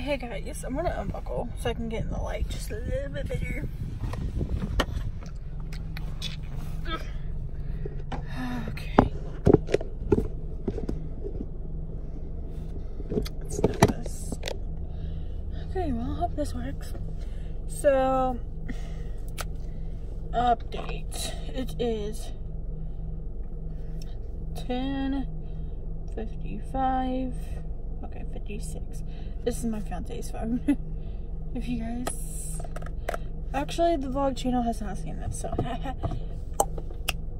Hey guys, I'm gonna unbuckle so I can get in the light just a little bit better. Okay. Let's do this. Okay, well, I hope this works. So, update. It is 10:55. Okay, 56. This is my fiance's phone. If you guys... Actually, the vlog channel has not seen this, so...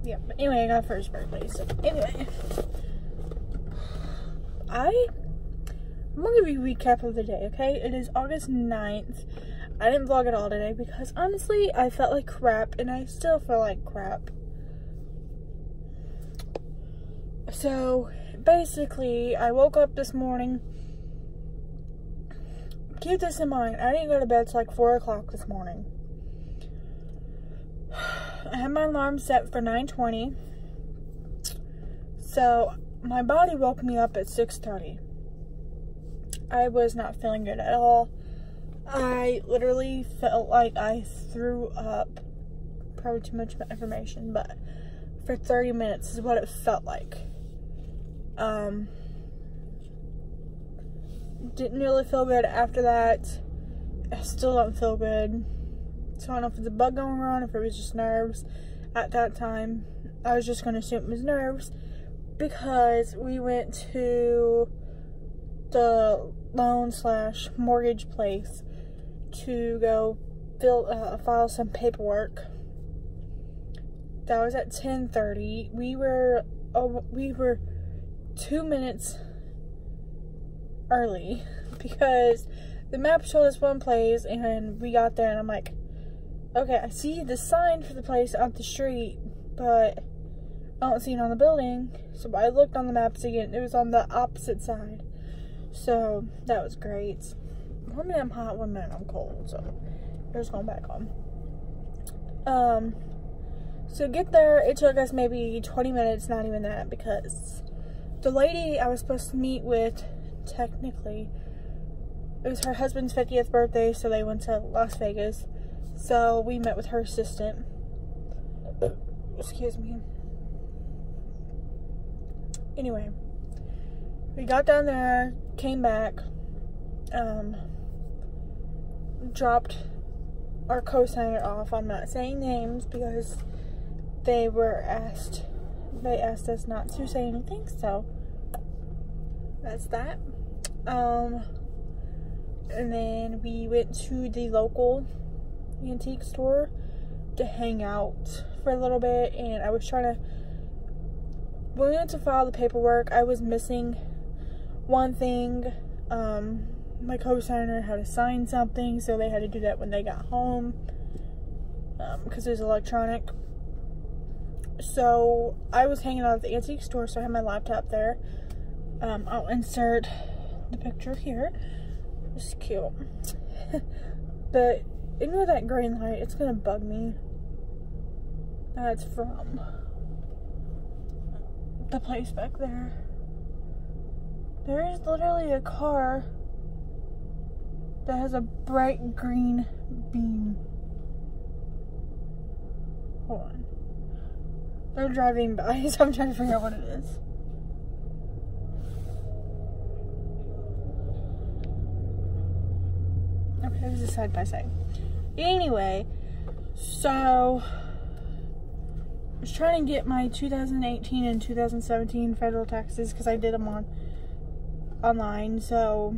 Yeah, but anyway, I got first birthday, so... Anyway. I'm gonna give you a recap of the day, okay? It is August 9th. I didn't vlog at all today because, honestly, I felt like crap, and I still feel like crap. So... Basically, I woke up this morning. Keep this in mind, I didn't go to bed till like 4 o'clock this morning. I had my alarm set for 9:20. So, my body woke me up at 6:30. I was not feeling good at all. I literally felt like I threw up. Probably too much information, but for 30 minutes is what it felt like. Didn't really feel good after that. I still don't feel good. So I don't know if it's a bug going on, if it was just nerves. At that time, I was just going to assume it was nerves because we went to the loan/mortgage place to go file some paperwork. That was at 10:30. We were 2 minutes early because the map showed us one place and we got there and I'm like, okay, I see the sign for the place out the street, but I don't see it on the building. So I looked on the maps again. It was on the opposite side. So that was great. One minute I'm hot, one minute I'm cold. So we're just going back home. So get there. It took us maybe 20 minutes, not even that, because the lady I was supposed to meet with, technically, it was her husband's 50th birthday, so they went to Las Vegas. So we met with her assistant. Excuse me. Anyway, we got down there, came back, dropped our cosigner off. I'm not saying names because they asked us not to say anything, so that's that. And then we went to the local antique store to hang out for a little bit, and I was trying to, when we went to file the paperwork, I was missing one thing. My cosigner had to sign something, so they had to do that when they got home, because it was electronic. So, I was hanging out at the antique store, so I had my laptop there. I'll insert the picture here. It's cute. But, ignore that green light. It's gonna bug me. That's from the place back there. There is literally a car that has a bright green beam. Hold on. They're driving by, so I'm trying to figure out what it is. Okay, it was a side by side. Anyway, so I was trying to get my 2018 and 2017 federal taxes because I did them online. So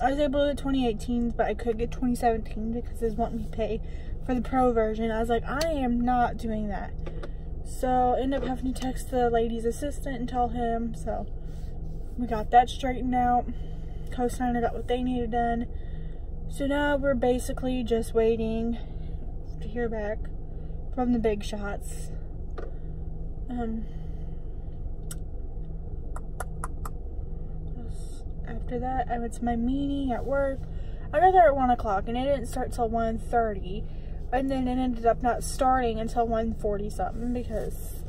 I was able to get 2018s, but I could get 2017 because they want me to pay for the pro version. I was like, I am not doing that. So, end up having to text the lady's assistant and tell him. So, we got that straightened out. Co-signer got what they needed done. So, now we're basically just waiting to hear back from the big shots. After that, I went to my meeting at work. I got there at 1 o'clock, and it didn't start till 1:30. And then it ended up not starting until 1:40 something because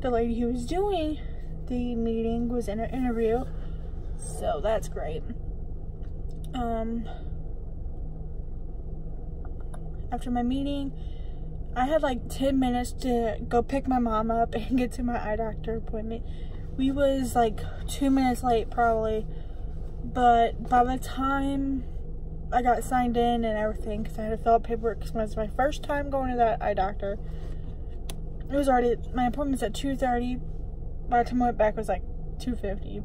the lady who was doing the meeting was in an interview. So that's great. after my meeting, I had like 10 minutes to go pick my mom up and get to my eye doctor appointment. We was like 2 minutes late probably, but by the time I got signed in and everything, because I had to fill out paperwork because it was my first time going to that eye doctor, it was already, my appointment's at 2:30. By the time I went back, it was like 2:50.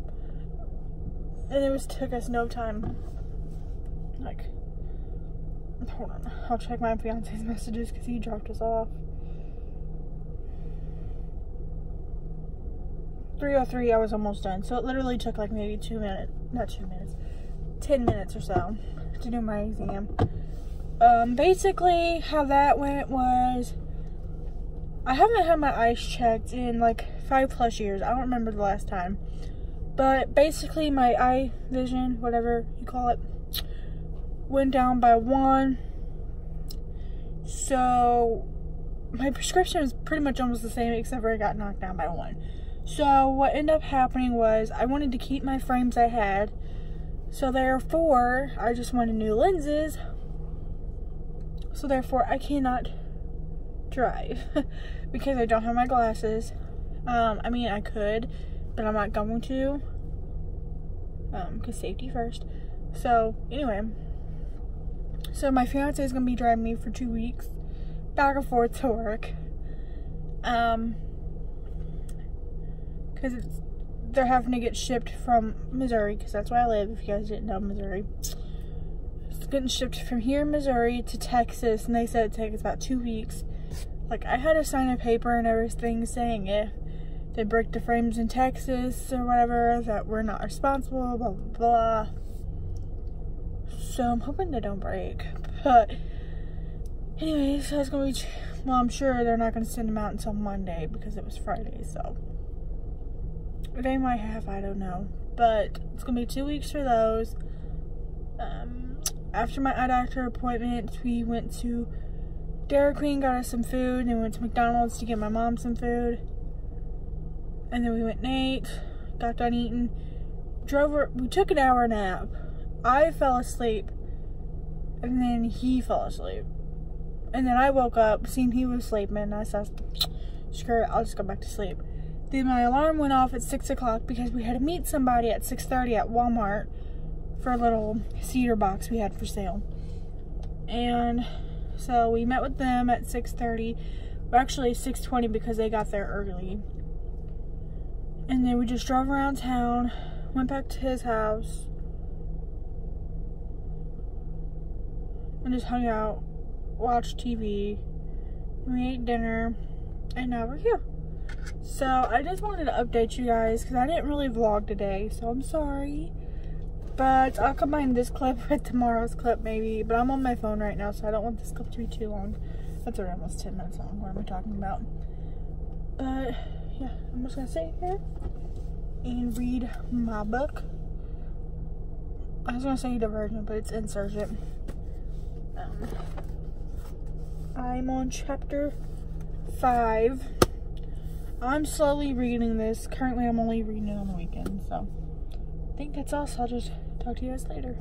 And it was, took us no time. Like, hold on, I'll check my fiance's messages because he dropped us off. 3:03, I was almost done. So it literally took like maybe 2 minutes, not 2 minutes, 10 minutes or so to do my exam. Basically how that went was, I haven't had my eyes checked in like 5+ years. I don't remember the last time. But basically my eye vision, whatever you call it, went down by 1. So my prescription was pretty much almost the same, except for I got knocked down by 1. So what ended up happening was, I wanted to keep my frames I had. So therefore, I just wanted new lenses. So therefore, I cannot drive because I don't have my glasses. I mean, I could, but I'm not going to, because safety first. So anyway, so my fiance is gonna be driving me for 2 weeks back and forth to work, because they're having to get shipped from Missouri, because that's where I live, if you guys didn't know, Missouri. It's getting shipped from here in Missouri to Texas, and they said it takes about 2 weeks. Like, I had to sign a paper and everything saying if they break the frames in Texas or whatever, that we're not responsible, blah, blah, blah. So I'm hoping they don't break. But anyways, so it's going to be, well, I'm sure they're not going to send them out until Monday because it was Friday. So they might have, I don't know. But it's going to be 2 weeks for those. After my eye doctor appointment, we went to Dairy Queen, got us some food, and went to McDonald's to get my mom some food. And then we went and ate, got done eating, drove her, we took an hour nap. I fell asleep, and then he fell asleep. And then I woke up, seeing he was sleeping, and I said, screw it, I'll just go back to sleep. Then my alarm went off at 6 o'clock because we had to meet somebody at 6:30 at Walmart for a little cedar box we had for sale. And so we met with them at 6:30, well, actually 6:20 because they got there early. And then we just drove around town, went back to his house, and just hung out, watched TV, and we ate dinner, and now we're here. So I just wanted to update you guys because I didn't really vlog today, so I'm sorry. But I'll combine this clip with tomorrow's clip maybe. But I'm on my phone right now, so I don't want this clip to be too long. That's around almost 10 minutes long. What am I talking about? But yeah, I'm just going to sit here and read my book. I was going to say Divergent, but it's Insurgent. I'm on chapter 5. I'm slowly reading this. Currently, I'm only reading it on the weekend, so I think that's all, so I'll just talk to you guys later.